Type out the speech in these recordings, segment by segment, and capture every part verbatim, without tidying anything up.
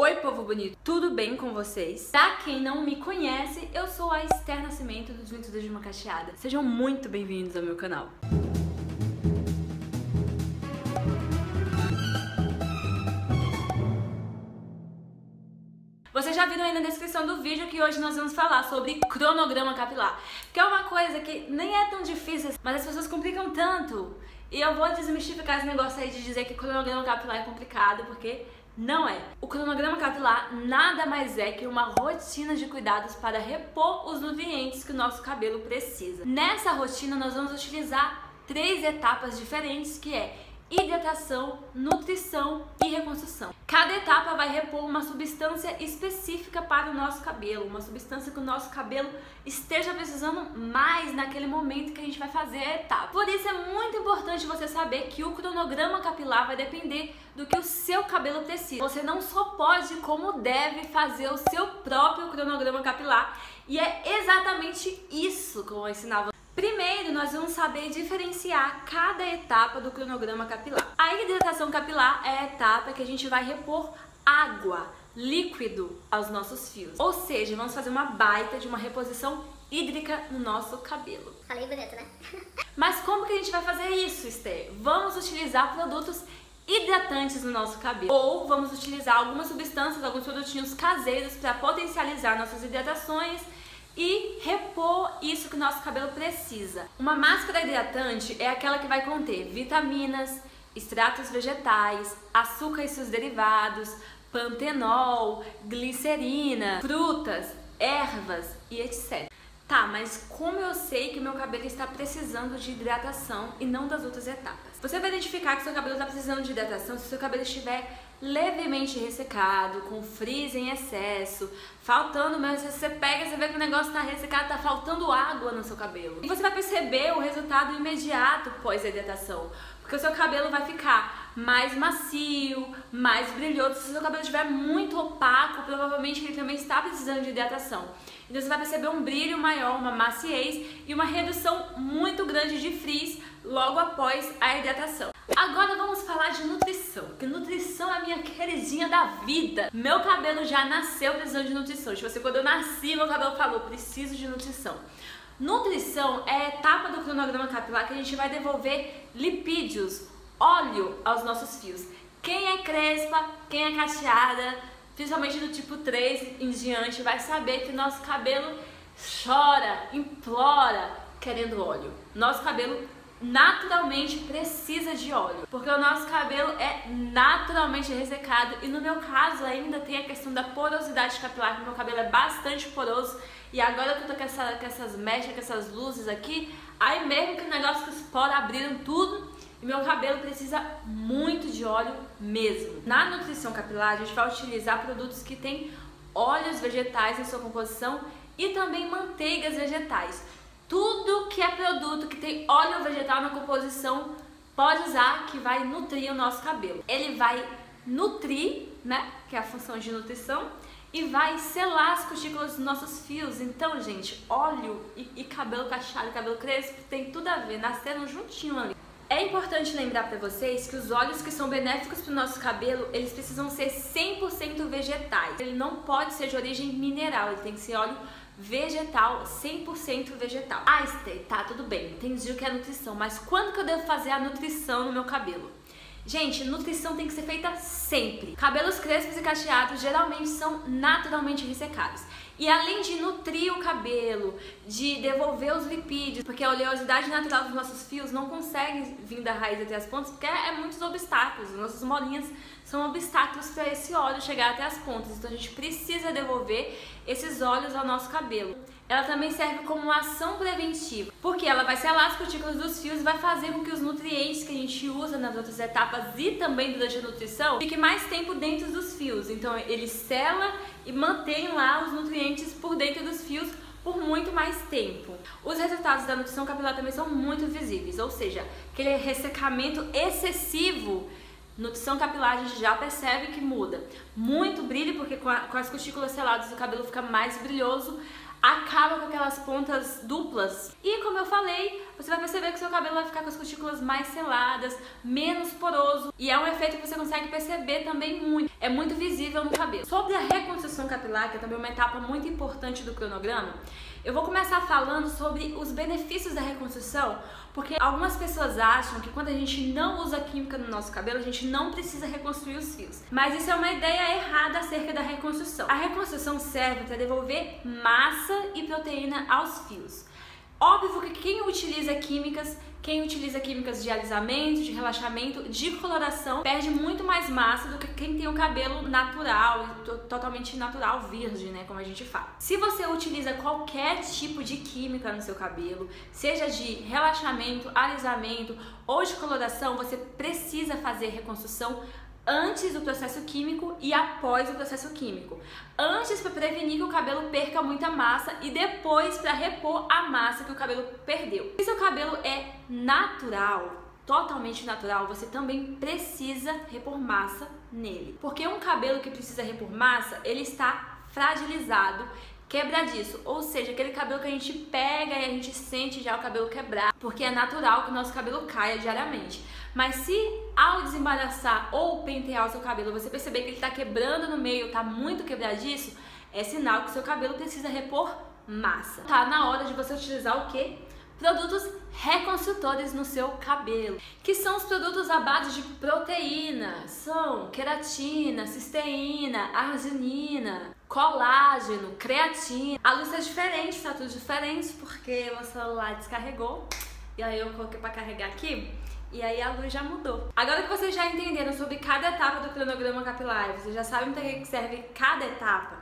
Oi, povo bonito, tudo bem com vocês? Pra quem não me conhece, eu sou a Esther Nascimento do Desventuras de uma Cacheada. Sejam muito bem-vindos ao meu canal. Vocês já viram aí na descrição do vídeo que hoje nós vamos falar sobre cronograma capilar, que é uma coisa que nem é tão difícil, mas as pessoas complicam tanto. E eu vou desmistificar esse negócio aí de dizer que cronograma capilar é complicado, porque não é. O cronograma capilar nada mais é que uma rotina de cuidados para repor os nutrientes que o nosso cabelo precisa. Nessa rotina nós vamos utilizar três etapas diferentes, que é hidratação, nutrição e reconstrução. Cada etapa vai repor uma substância específica para o nosso cabelo, uma substância que o nosso cabelo esteja precisando mais naquele momento que a gente vai fazer a etapa. Por isso é muito importante você saber que o cronograma capilar vai depender do que o seu cabelo precisa. Você não só pode, como deve fazer o seu próprio cronograma capilar, e é exatamente isso que eu vou ensinar você. Primeiro, nós vamos saber diferenciar cada etapa do cronograma capilar. A hidratação capilar é a etapa que a gente vai repor água, líquido, aos nossos fios. Ou seja, vamos fazer uma baita de uma reposição hídrica no nosso cabelo. Falei bonito, né? Mas como que a gente vai fazer isso, Esther? Vamos utilizar produtos hidratantes no nosso cabelo. Ou vamos utilizar algumas substâncias, alguns produtinhos caseiros para potencializar nossas hidratações e repor isso que o nosso cabelo precisa. Uma máscara hidratante é aquela que vai conter vitaminas, extratos vegetais, açúcar e seus derivados, pantenol, glicerina, frutas, ervas e etcétera. Tá, mas como eu sei que meu cabelo está precisando de hidratação e não das outras etapas? Você vai identificar que seu cabelo está precisando de hidratação se seu cabelo estiver levemente ressecado, com frizz em excesso, faltando mesmo, você pega e você vê que o negócio tá ressecado, tá faltando água no seu cabelo. E você vai perceber o resultado imediato pós a hidratação, porque o seu cabelo vai ficar mais macio, mais brilhoso. Se o seu cabelo estiver muito opaco, provavelmente ele também está precisando de hidratação. Então você vai perceber um brilho maior, uma maciez e uma redução muito grande de frizz logo após a hidratação. Agora vamos falar de nutrição, porque nutrição é a minha queridinha da vida. Meu cabelo já nasceu precisando de nutrição. Tipo assim, quando eu nasci, meu cabelo falou, preciso de nutrição. Nutrição é a etapa do cronograma capilar que a gente vai devolver lipídios, óleo aos nossos fios. Quem é crespa, quem é cacheada, principalmente do tipo três em diante, vai saber que o nosso cabelo chora, implora, querendo óleo. Nosso cabelo naturalmente precisa de óleo, porque o nosso cabelo é naturalmente ressecado, e no meu caso ainda tem a questão da porosidade capilar, que meu cabelo é bastante poroso, e agora que eu tô com, essa, com essas mechas, com essas luzes aqui, aí mesmo que o negócio que os poros abriram tudo, e meu cabelo precisa muito de óleo mesmo. Na nutrição capilar a gente vai utilizar produtos que tem óleos vegetais em sua composição e também manteigas vegetais. Tudo que é produto que tem óleo vegetal na composição pode usar, que vai nutrir o nosso cabelo. Ele vai nutrir, né, que é a função de nutrição, e vai selar as cutículas dos nossos fios. Então, gente, óleo e, e cabelo cacheado, cabelo crespo, tem tudo a ver, nasceram juntinho ali. É importante lembrar para vocês que os óleos que são benéficos para o nosso cabelo, eles precisam ser cem por cento vegetais. Ele não pode ser de origem mineral, ele tem que ser óleo vegetal, cem por cento vegetal. Ah, Esther, tá, tudo bem, entendi o que é nutrição, mas quando que eu devo fazer a nutrição no meu cabelo? Gente, nutrição tem que ser feita sempre. Cabelos crespos e cacheados geralmente são naturalmente ressecados. E além de nutrir o cabelo, de devolver os lipídios, porque a oleosidade natural dos nossos fios não consegue vir da raiz até as pontas, porque é muitos obstáculos. As nossas molinhas são obstáculos para esse óleo chegar até as pontas. Então a gente precisa devolver esses óleos ao nosso cabelo. Ela também serve como uma ação preventiva, porque ela vai selar as cutículas dos fios e vai fazer com que os nutrientes que a gente usa nas outras etapas e também durante a nutrição fique mais tempo dentro dos fios. Então ele sela e mantém lá os nutrientes por dentro dos fios por muito mais tempo. Os resultados da nutrição capilar também são muito visíveis, ou seja, aquele ressecamento excessivo, nutrição capilar a gente já percebe que muda. Muito brilho, porque com, a, com as cutículas seladas o cabelo fica mais brilhoso, acaba com aquelas pontas duplas. E como eu falei, você vai perceber que seu cabelo vai ficar com as cutículas mais seladas, menos poroso, e é um efeito que você consegue perceber também muito, é muito visível no cabelo. Sobre a reconstrução capilar, que é também uma etapa muito importante do cronograma, eu vou começar falando sobre os benefícios da reconstrução, porque algumas pessoas acham que quando a gente não usa química no nosso cabelo, a gente não precisa reconstruir os fios. Mas isso é uma ideia errada acerca da reconstrução. A reconstrução serve para devolver massa e proteína aos fios. Óbvio que quem utiliza químicas, quem utiliza químicas de alisamento, de relaxamento, de coloração, perde muito mais massa do que quem tem o cabelo natural, totalmente natural, virgem, né, como a gente fala. Se você utiliza qualquer tipo de química no seu cabelo, seja de relaxamento, alisamento ou de coloração, você precisa fazer reconstrução antes do processo químico e após o processo químico. Antes para prevenir que o cabelo perca muita massa e depois para repor a massa que o cabelo perdeu. Se seu cabelo é natural, totalmente natural, você também precisa repor massa nele. Porque um cabelo que precisa repor massa, ele está fragilizado, quebradiço, ou seja, aquele cabelo que a gente pega e a gente sente já o cabelo quebrar, porque é natural que o nosso cabelo caia diariamente. Mas se ao desembaraçar ou pentear o seu cabelo, você perceber que ele está quebrando no meio, está muito quebradiço, é sinal que o seu cabelo precisa repor massa. Tá na hora de você utilizar o quê? Produtos reconstrutores no seu cabelo, que são os produtos à base de proteína, são queratina, cisteína, arginina, colágeno, creatina. A luz é diferente, tá tudo diferente, porque meu celular descarregou e aí eu coloquei pra carregar aqui e aí a luz já mudou. Agora que vocês já entenderam sobre cada etapa do cronograma capilar, vocês já sabem para que serve cada etapa,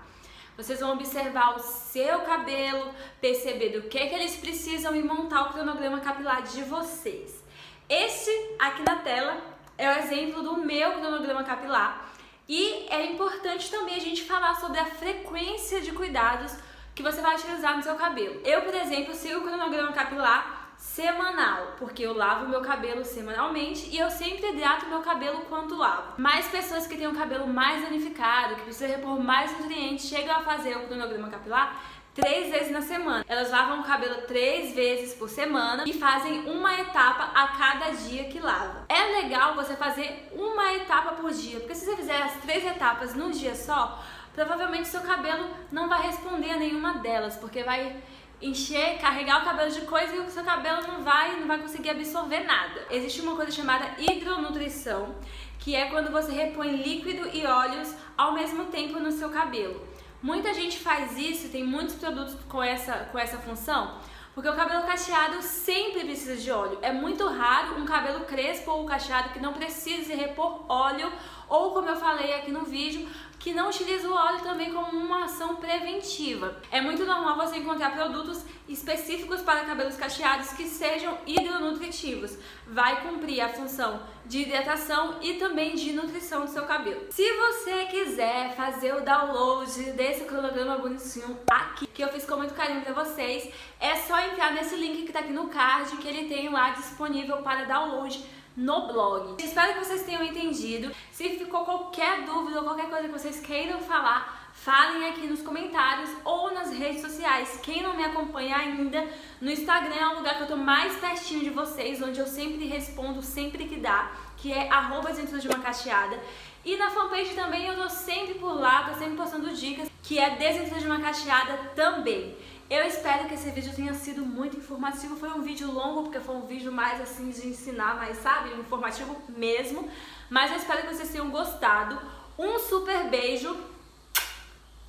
vocês vão observar o seu cabelo, perceber do que, que eles precisam e montar o cronograma capilar de vocês. Este aqui na tela é o exemplo do meu cronograma capilar e é importante também a gente falar sobre a frequência de cuidados que você vai utilizar no seu cabelo. Eu, por exemplo, sigo o cronograma capilar semanal, porque eu lavo meu cabelo semanalmente e eu sempre hidrato meu cabelo quando lavo. Mas pessoas que têm um cabelo mais danificado, que precisam repor mais nutrientes, chegam a fazer o cronograma capilar três vezes na semana. Elas lavam o cabelo três vezes por semana e fazem uma etapa a cada dia que lava. É legal você fazer uma etapa por dia, porque se você fizer as três etapas num dia só, provavelmente seu cabelo não vai responder a nenhuma delas, porque vai encher, carregar o cabelo de coisa e o seu cabelo não vai, não vai conseguir absorver nada. Existe uma coisa chamada hidronutrição, que é quando você repõe líquido e óleos ao mesmo tempo no seu cabelo. Muita gente faz isso, tem muitos produtos com essa, com essa função, porque o cabelo cacheado sempre precisa de óleo. É muito raro um cabelo crespo ou cacheado que não precise repor óleo, ou como eu falei aqui no vídeo, que não utiliza o óleo também como uma ação preventiva. É muito normal você encontrar produtos específicos para cabelos cacheados que sejam hidronutritivos. Vai cumprir a função de hidratação e também de nutrição do seu cabelo. Se você quiser fazer o download desse cronograma bonitinho aqui, que eu fiz com muito carinho para vocês, é só entrar nesse link que tá aqui no card, que ele tem lá disponível para download no blog. Espero que vocês tenham entendido. Se ficou qualquer dúvida ou qualquer coisa que vocês queiram falar, falem aqui nos comentários ou nas redes sociais. Quem não me acompanha ainda, no Instagram é o lugar que eu tô mais pertinho de vocês, onde eu sempre respondo sempre que dá, que é arroba Desventuras de uma Cacheada. E na fanpage também eu tô sempre por lá, tô sempre postando dicas, que é Desventuras de uma Cacheada também. Eu espero que esse vídeo tenha sido muito informativo. Foi um vídeo longo, porque foi um vídeo mais assim de ensinar, mas sabe, informativo mesmo. Mas eu espero que vocês tenham gostado. Um super beijo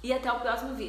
e até o próximo vídeo.